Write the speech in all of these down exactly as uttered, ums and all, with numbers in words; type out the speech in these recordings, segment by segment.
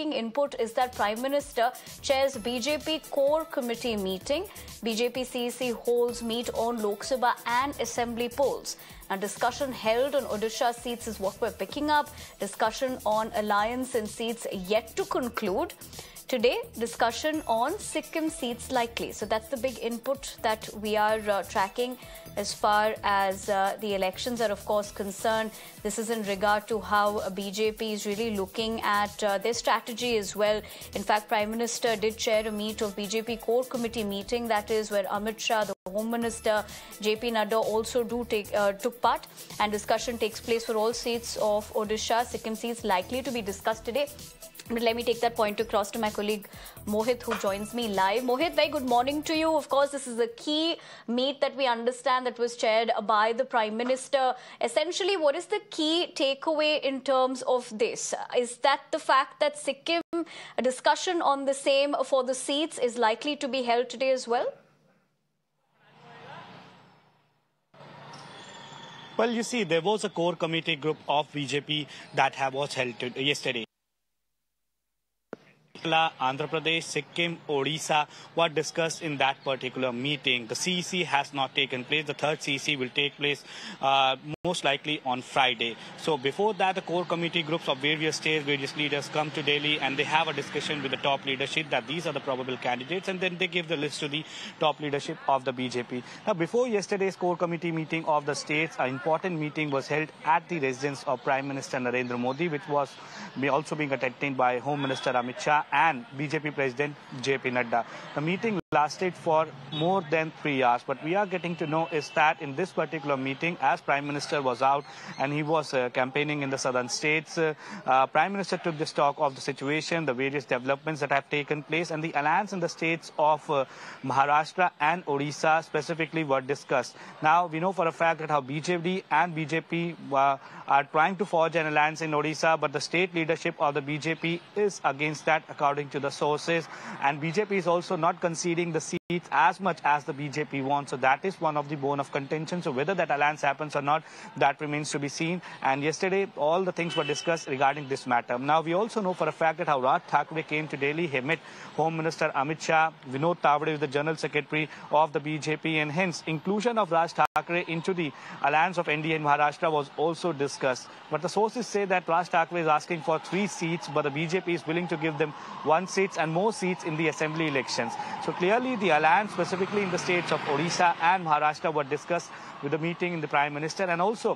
taking input is that Prime Minister chairs B J P core committee meeting. B J P C E C holds meet on Lok Sabha and Assembly polls. Now, discussion held on Odisha seats is what we're picking up. Discussion on alliance and seats yet to conclude. Today, discussion on Sikkim seats likely. So that's the big input that we are uh, tracking as far as uh, the elections are, of course, concerned. This is in regard to how B J P is really looking at uh, their strategy as well. In fact, Prime Minister did chair a meet of B J P core committee meeting, that is where Amit Shah, the Home Minister, J P Nadda also do take, uh, took part, and discussion takes place for all seats of Odisha. Sikkim seats likely to be discussed today. But let me take that point across to my colleague Mohit, who joins me live. Mohit, very good morning to you. Of course, this is a key meet that we understand that was chaired by the Prime Minister. Essentially, what is the key takeaway in terms of this? Is that the fact that Sikkim, a discussion on the same for the seats is likely to be held today as well? Well, you see, there was a core committee group of B J P that was held yesterday. Andhra Pradesh, Sikkim, Odisha were discussed in that particular meeting. The C E C has not taken place. The third C E C will take place uh, most likely on Friday. So before that, the core committee groups of various states, various leaders come to Delhi and they have a discussion with the top leadership that these are the probable candidates, and then they give the list to the top leadership of the B J P. Now, before yesterday's core committee meeting of the states, an important meeting was held at the residence of Prime Minister Narendra Modi, which was also being attended by Home Minister Amit Shah and B J P President J P Nadda. The meeting lasted for more than three hours. What we are getting to know is that in this particular meeting, as Prime Minister was out and he was uh, campaigning in the southern states, uh, uh, Prime Minister took the stock of the situation, the various developments that have taken place, and the alliance in the states of uh, Maharashtra and Odisha specifically were discussed. Now, we know for a fact that how B J D and B J P uh, are trying to forge an alliance in Odisha, but the state leadership of the B J P is against that, according to the sources, and B J P is also not conceding the seats as much as the B J P wants. So that is one of the bone of contention. So whether that alliance happens or not, that remains to be seen. And yesterday, all the things were discussed regarding this matter. Now, we also know for a fact that how Raj Thackeray came to Delhi. He met Home Minister Amit Shah. Vinod Tawde is the General Secretary of the B J P, and hence inclusion of Raj Thackeray into the alliance of N D A and Maharashtra was also discussed. But the sources say that Raj Thackeray is asking for three seats, but the B J P is willing to give them one seats and more seats in the assembly elections. So clearly the alliance specifically in the states of Odisha and Maharashtra were discussed with the meeting in the Prime Minister, and also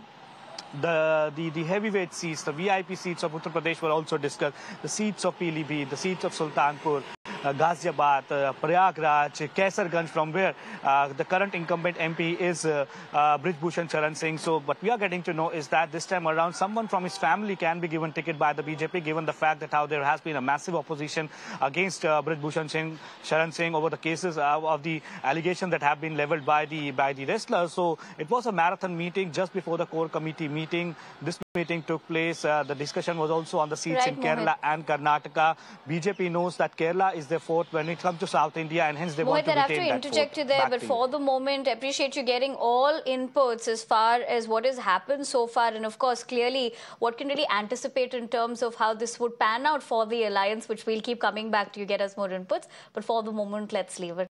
The, the, the heavyweight seats, the V I P seats of Uttar Pradesh were also discussed. The seats of Pilibhit, the seats of Sultanpur, uh, Ghaziabad, uh, Prayagraj, Kesar Ganj, from where uh, the current incumbent M P is uh, uh, Brij Bhushan Sharan Singh. So what we are getting to know is that this time around, someone from his family can be given ticket by the B J P, given the fact that how there has been a massive opposition against uh, Brij Bhushan Singh, Sharan Singh over the cases uh, of the allegations that have been leveled by the, by the wrestlers. So it was a marathon meeting just before the core committee meeting. Meeting. This meeting took place. Uh, the discussion was also on the seats right, in Kerala Mohit. and Karnataka. B J P knows that Kerala is their fourth when it comes to South India, and hence they Mohit, want to retain that fourth. I have to interject you there, but for the moment, I appreciate you getting all inputs as far as what has happened so far, and of course, clearly, what can really anticipate in terms of how this would pan out for the alliance, which we'll keep coming back to. You get us more inputs, but for the moment, let's leave it.